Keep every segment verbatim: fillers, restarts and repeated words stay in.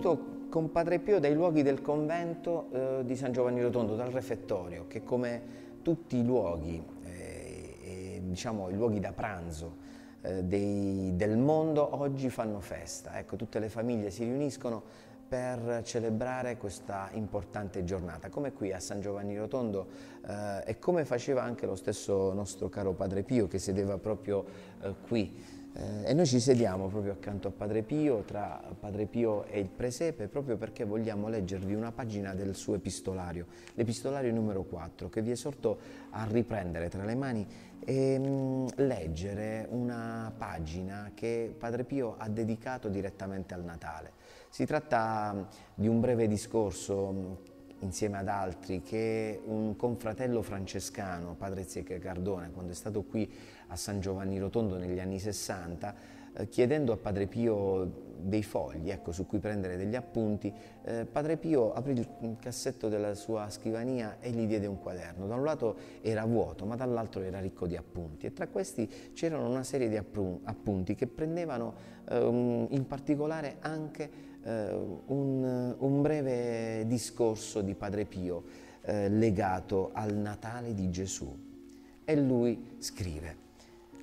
venuto con Padre Pio dai luoghi del convento eh, di San Giovanni Rotondo, dal refettorio, che come tutti i luoghi, eh, eh, diciamo i luoghi da pranzo eh, dei, del mondo, oggi fanno festa. Ecco, tutte le famiglie si riuniscono per celebrare questa importante giornata, come qui a San Giovanni Rotondo eh, e come faceva anche lo stesso nostro caro Padre Pio, che sedeva proprio eh, qui. Eh, e noi ci sediamo proprio accanto a Padre Pio, tra Padre Pio e il presepe, proprio perché vogliamo leggervi una pagina del suo epistolario, l'epistolario numero quattro, che vi esorto a riprendere tra le mani e mh, leggere una pagina che Padre Pio ha dedicato direttamente al Natale. Si tratta di un breve discorso insieme ad altri che un confratello francescano, Padre Ciccardone, quando è stato qui a San Giovanni Rotondo negli anni sessanta, eh, chiedendo a Padre Pio dei fogli, ecco, su cui prendere degli appunti, eh, Padre Pio aprì il cassetto della sua scrivania e gli diede un quaderno. Da un lato era vuoto, ma dall'altro era ricco di appunti, e tra questi c'erano una serie di appunti che prendevano ehm, in particolare anche Uh, un, un breve discorso di Padre Pio uh, legato al Natale di Gesù. E lui scrive: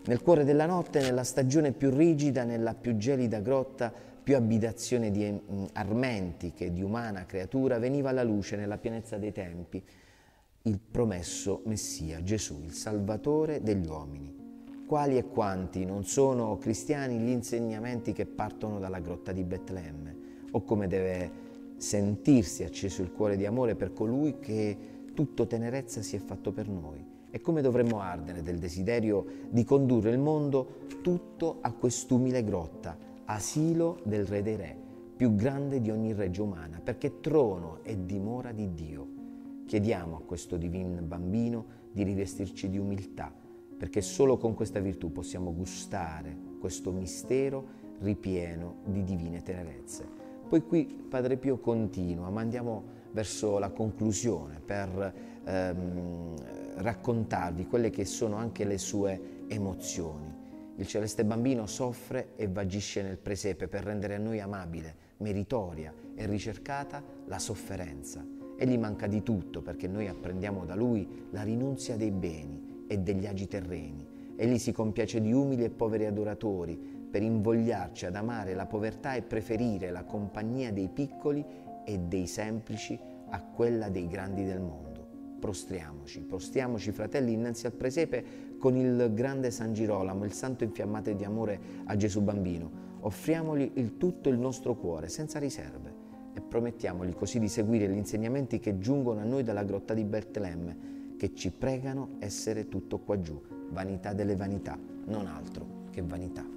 nel cuore della notte, nella stagione più rigida, nella più gelida grotta, più abitazione di um, armenti che di umana creatura, veniva alla luce nella pienezza dei tempi il promesso Messia, Gesù, il Salvatore degli uomini. Quali e quanti non sono cristiani gli insegnamenti che partono dalla grotta di Betlemme? O come deve sentirsi acceso il cuore di amore per colui che tutto tenerezza si è fatto per noi, e come dovremmo ardere del desiderio di condurre il mondo tutto a quest'umile grotta, asilo del Re dei Re, più grande di ogni reggia umana, perché trono e dimora di Dio. Chiediamo a questo divin bambino di rivestirci di umiltà, perché solo con questa virtù possiamo gustare questo mistero ripieno di divine tenerezze. Poi qui Padre Pio continua, ma andiamo verso la conclusione per ehm, raccontarvi quelle che sono anche le sue emozioni. Il celeste bambino soffre e vagisce nel presepe per rendere a noi amabile, meritoria e ricercata la sofferenza. Egli manca di tutto perché noi apprendiamo da lui la rinunzia dei beni e degli agi terreni. Egli si compiace di umili e poveri adoratori, per invogliarci ad amare la povertà e preferire la compagnia dei piccoli e dei semplici a quella dei grandi del mondo. Prostriamoci, prostriamoci fratelli innanzi al presepe con il grande San Girolamo, il santo infiammato di amore a Gesù bambino. Offriamogli il tutto il nostro cuore, senza riserve, e promettiamogli così di seguire gli insegnamenti che giungono a noi dalla grotta di Betlemme, che ci pregano essere tutto qua giù, vanità delle vanità, non altro che vanità.